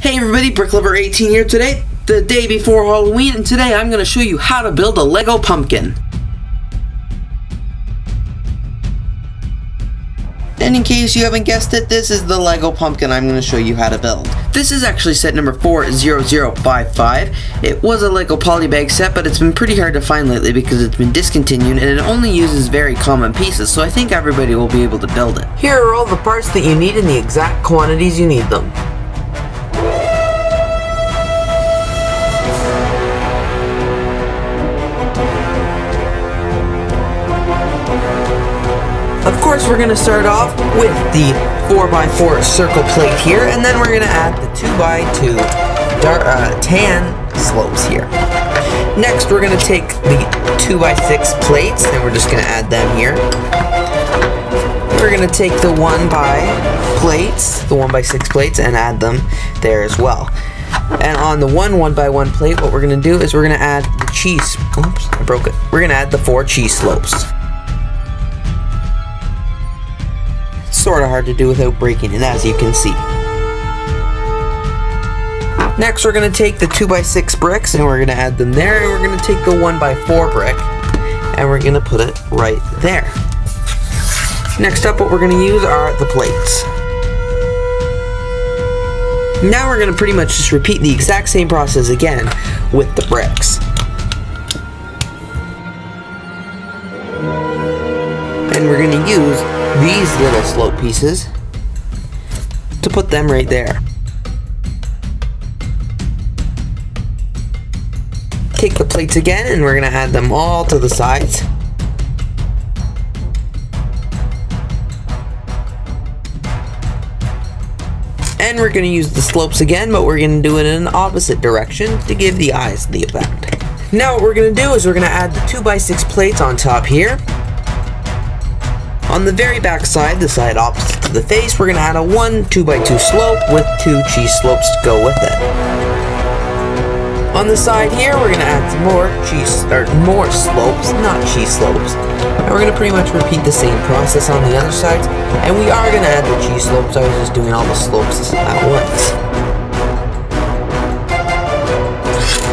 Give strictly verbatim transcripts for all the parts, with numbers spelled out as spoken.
Hey everybody, BrickLover eighteen here today, the day before Halloween, and today I'm going to show you how to build a Lego pumpkin. And in case you haven't guessed it, this is the Lego pumpkin I'm going to show you how to build. This is actually set number four zero zero five five. It was a Lego polybag set, but it's been pretty hard to find lately because it's been discontinued and it only uses very common pieces, so I think everybody will be able to build it. Here are all the parts that you need in the exact quantities you need them. Of course, we're going to start off with the four by four circle plate here, and then we're going to add the two by two dark, uh, tan slopes here. Next, we're going to take the two by six plates, and we're just going to add them here. We're going to take the one by plates, the one by six plates, and add them there as well. And on the one 1x1 plate, what we're going to do is we're going to add the cheese. Oops, I broke it. We're going to add the four cheese slopes. Sort of hard to do without breaking it, as you can see. Next, we're going to take the two by six bricks and we're going to add them there, and we're going to take the one by four brick and we're going to put it right there. Next up, what we're going to use are the plates. Now we're going to pretty much just repeat the exact same process again with the bricks. And we're going to use these little slope pieces to put them right there. Take the plates again and we're going to add them all to the sides. And we're going to use the slopes again, but we're going to do it in an opposite direction to give the eyes the effect. Now what we're going to do is we're going to add the two by six plates on top here. On the very back side, the side opposite to the face, we're going to add a one two by two slope with two cheese slopes to go with it. On the side here, we're going to add some more cheese, or more slopes, not cheese slopes. And we're going to pretty much repeat the same process on the other sides, and we are going to add the cheese slopes. I was just doing all the slopes at once.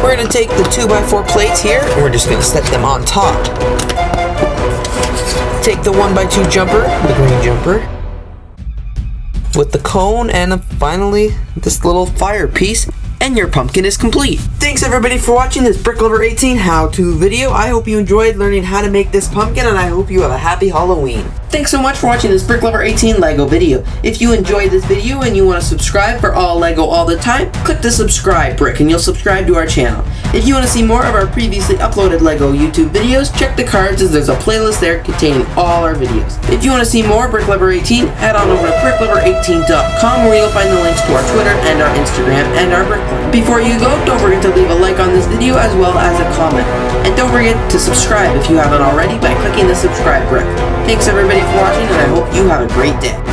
We're going to take the two by four plates here, and we're just going to set them on top. Take the one by two jumper, the green jumper, with the cone, and finally this little fire piece, and your pumpkin is complete. Thanks everybody for watching this BrickLover eighteen how-to video. I hope you enjoyed learning how to make this pumpkin, and I hope you have a happy Halloween. Thanks so much for watching this BrickLover eighteen Lego video. If you enjoyed this video and you want to subscribe for all Lego all the time, click the subscribe brick and you'll subscribe to our channel. If you want to see more of our previously uploaded LEGO YouTube videos, check the cards as there's a playlist there containing all our videos. If you want to see more BrickLover eighteen, head on over to brick lover eighteen dot com where you'll find the links to our Twitter and our Instagram and our BrickLover. Before you go, don't forget to leave a like on this video as well as a comment. And don't forget to subscribe if you haven't already by clicking the subscribe brick. Thanks everybody for watching, and I hope you have a great day.